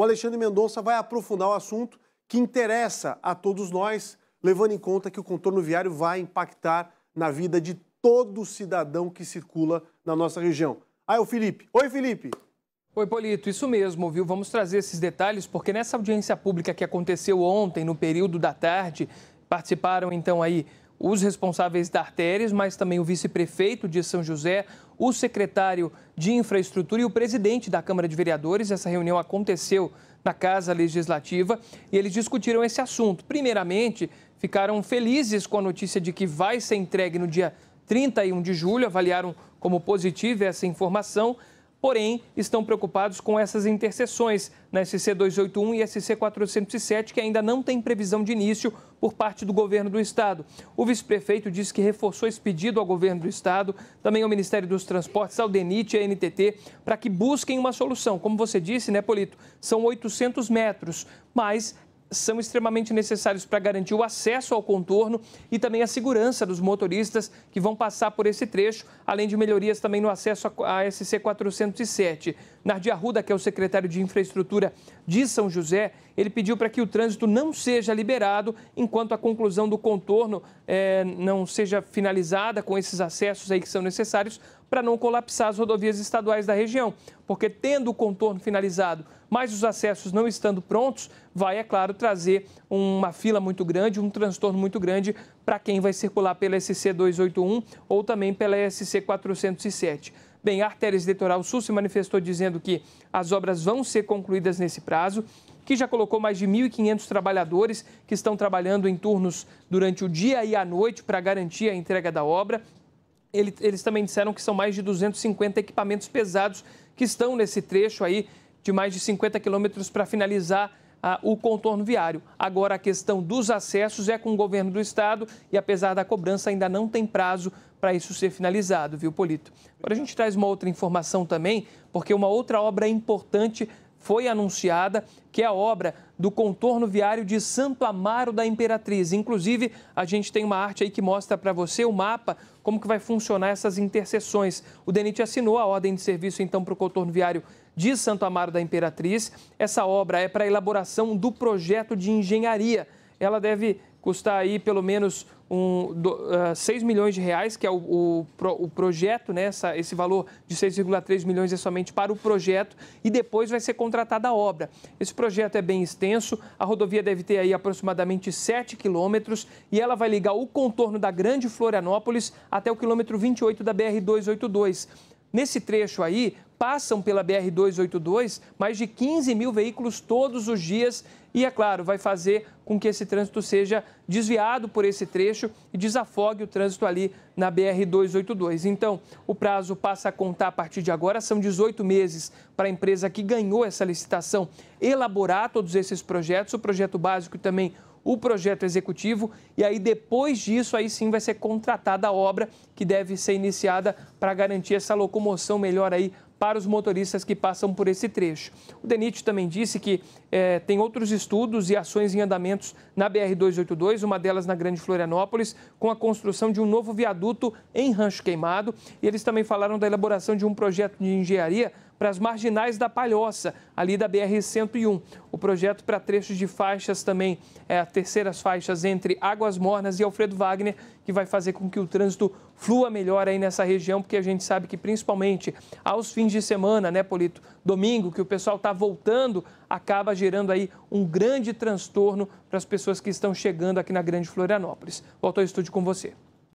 o Alexandre Mendonça vai aprofundar o assunto que interessa a todos nós, levando em conta que o contorno viário vai impactar na vida de todo cidadão que circula na nossa região. Aí o Felipe. Oi, Felipe. Oi, Polito, isso mesmo, viu? Vamos trazer esses detalhes, porque nessa audiência pública que aconteceu ontem, no período da tarde, participaram então aí os responsáveis da Arteris, mas também o vice-prefeito de São José, o secretário de Infraestrutura e o presidente da Câmara de Vereadores. Essa reunião aconteceu na Casa Legislativa e eles discutiram esse assunto. Primeiramente, ficaram felizes com a notícia de que vai ser entregue no dia 31 de julho, avaliaram como positiva essa informação. Porém, estão preocupados com essas interseções na SC 281 e SC 407, que ainda não tem previsão de início por parte do governo do Estado. O vice-prefeito disse que reforçou esse pedido ao governo do Estado, também ao Ministério dos Transportes, ao DENIT e à NTT, para que busquem uma solução. Como você disse, né, Polito, são 800 metros, mas são extremamente necessários para garantir o acesso ao contorno e também a segurança dos motoristas que vão passar por esse trecho, além de melhorias também no acesso à SC 407. Nardia Ruda, que é o secretário de Infraestrutura de São José, ele pediu para que o trânsito não seja liberado enquanto a conclusão do contorno não seja finalizada com esses acessos aí que são necessários para não colapsar as rodovias estaduais da região, porque tendo o contorno finalizado, mas os acessos não estando prontos, vai, é claro, trazer uma fila muito grande, um transtorno muito grande para quem vai circular pela SC 281 ou também pela SC 407. Bem, a Arteris Litoral Sul se manifestou dizendo que as obras vão ser concluídas nesse prazo, que já colocou mais de 1.500 trabalhadores que estão trabalhando em turnos durante o dia e a noite para garantir a entrega da obra. Eles também disseram que são mais de 250 equipamentos pesados que estão nesse trecho aí de mais de 50 quilômetros para finalizar o contorno viário. Agora, a questão dos acessos é com o governo do Estado e, apesar da cobrança, ainda não tem prazo para isso ser finalizado, viu, Polito? Agora a gente traz uma outra informação também, porque uma outra obra importante foi anunciada, que é a obra do contorno viário de Santo Amaro da Imperatriz. Inclusive, a gente tem uma arte aí que mostra para você o mapa, como que vai funcionar essas interseções. O DENIT assinou a ordem de serviço, então, para o contorno viário de Santo Amaro da Imperatriz. Essa obra é para a elaboração do projeto de engenharia. Ela deve custar aí pelo menos 6 milhões de reais, que é o projeto, né? Esse valor de 6,3 milhões é somente para o projeto e depois vai ser contratada a obra. Esse projeto é bem extenso, a rodovia deve ter aí aproximadamente 7 quilômetros e ela vai ligar o contorno da Grande Florianópolis até o quilômetro 28 da BR-282. Nesse trecho aí, passam pela BR-282 mais de 15 mil veículos todos os dias e, é claro, vai fazer com que esse trânsito seja desviado por esse trecho e desafogue o trânsito ali na BR-282. Então, o prazo passa a contar a partir de agora, são 18 meses para a empresa que ganhou essa licitação elaborar todos esses projetos, o projeto básico e também o projeto executivo, e aí depois disso, aí sim vai ser contratada a obra que deve ser iniciada para garantir essa locomoção melhor aí para os motoristas que passam por esse trecho. O DENIT também disse que tem outros estudos e ações em andamentos na BR-282, uma delas na Grande Florianópolis, com a construção de um novo viaduto em Rancho Queimado. E eles também falaram da elaboração de um projeto de engenharia para as marginais da Palhoça, ali da BR-101. O projeto para trechos de faixas também, terceiras faixas entre Águas Mornas e Alfredo Wagner, que vai fazer com que o trânsito flua melhor aí nessa região, porque a gente sabe que principalmente aos fins de semana, né, Polito, domingo, que o pessoal está voltando, acaba gerando aí um grande transtorno para as pessoas que estão chegando aqui na Grande Florianópolis. Volto ao estúdio com você.